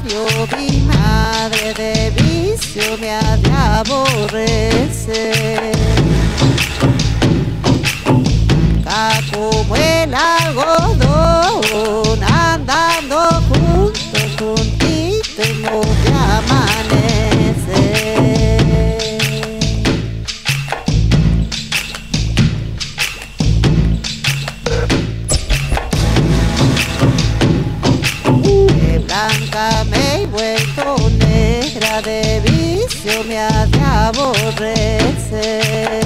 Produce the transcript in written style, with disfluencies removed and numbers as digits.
contrario, mi madre de vicio me ha de aborrecer. Está como el algodón, andando juntos, juntito y no te amanece. De blanca me he vuelto negra, de vicio me ha de aborrecer.